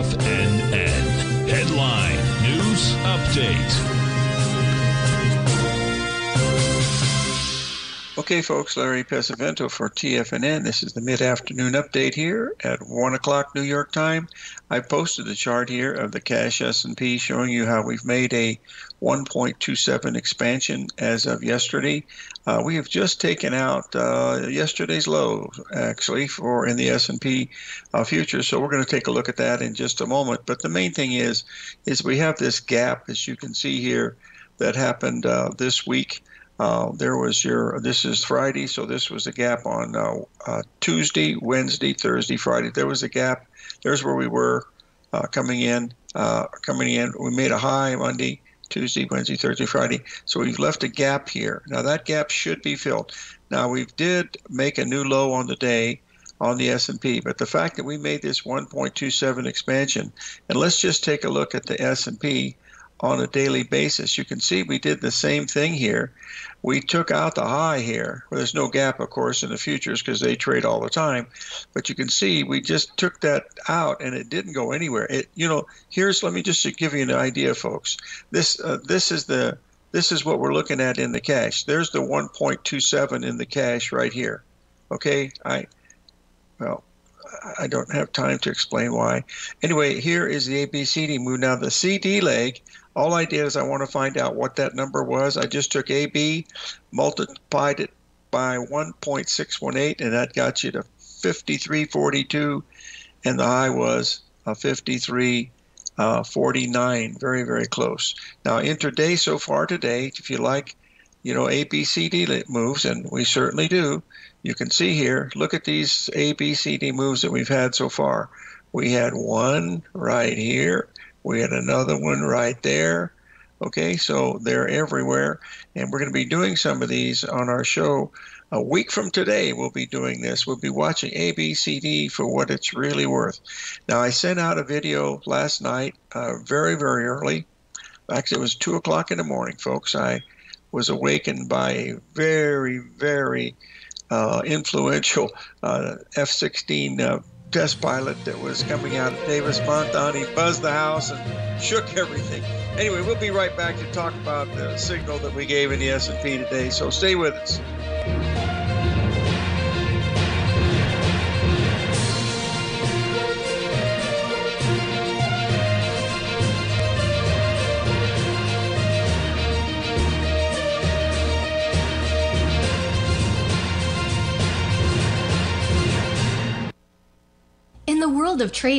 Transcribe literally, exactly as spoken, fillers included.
F N N. Headline News Update. Okay, folks, Larry Pesavento for T F N N. This is the mid-afternoon update here at one o'clock New York time. I posted the chart here of the cash S and P showing you how we've made a one point two seven expansion as of yesterday. Uh, we have just taken out uh, yesterday's low, actually, for in the S and P uh, futures. So we're going to take a look at that in just a moment. But the main thing is, is we have this gap, as you can see here, that happened uh, this week. Uh, there was your, this is Friday, so this was a gap on uh, uh, Tuesday, Wednesday, Thursday, Friday. There was a gap. There's where we were uh, coming in, uh, coming in. We made a high Monday, Tuesday, Wednesday, Thursday, Friday. So we've left a gap here. Now that gap should be filled. Now we did make a new low on the day on the S and P, but the fact that we made this one point two seven expansion, and let's just take a look at the S and P on a daily basis. You can see we did the same thing here. We took out the high here. Well, there's no gap, of course, in the futures because they trade all the time. But you can see we just took that out and it didn't go anywhere. It, you know, here's, let me just give you an idea, folks. This, uh, this is the, this is what we're looking at in the cash. There's the one point two seven in the cash right here. Okay, I, well, I don't have time to explain why. Anyway, here is the A B C D move. Now the C D leg, all I did is I want to find out what that number was. I just took A B, multiplied it by one point six one eight, and that got you to fifty-three forty-two, and the high was a fifty-three forty-nine, very, very close. Now intraday so far today, if you like, you know, A B C D moves, and we certainly do. You can see here, look at these A B C D moves that we've had so far. We had one right here. We had another one right there. Okay, so they're everywhere. And we're going to be doing some of these on our show. A week from today, we'll be doing this. We'll be watching A B C D for what it's really worth. Now, I sent out a video last night, uh, very, very early. Actually, it was two o'clock in the morning, folks. I was awakened by a very, very uh, influential uh, F sixteen uh, test pilot that was coming out of Davis-Monthan. He buzzed the house and shook everything. Anyway, we'll be right back to talk about the signal that we gave in the S and P today, so stay with us. In the world of trading,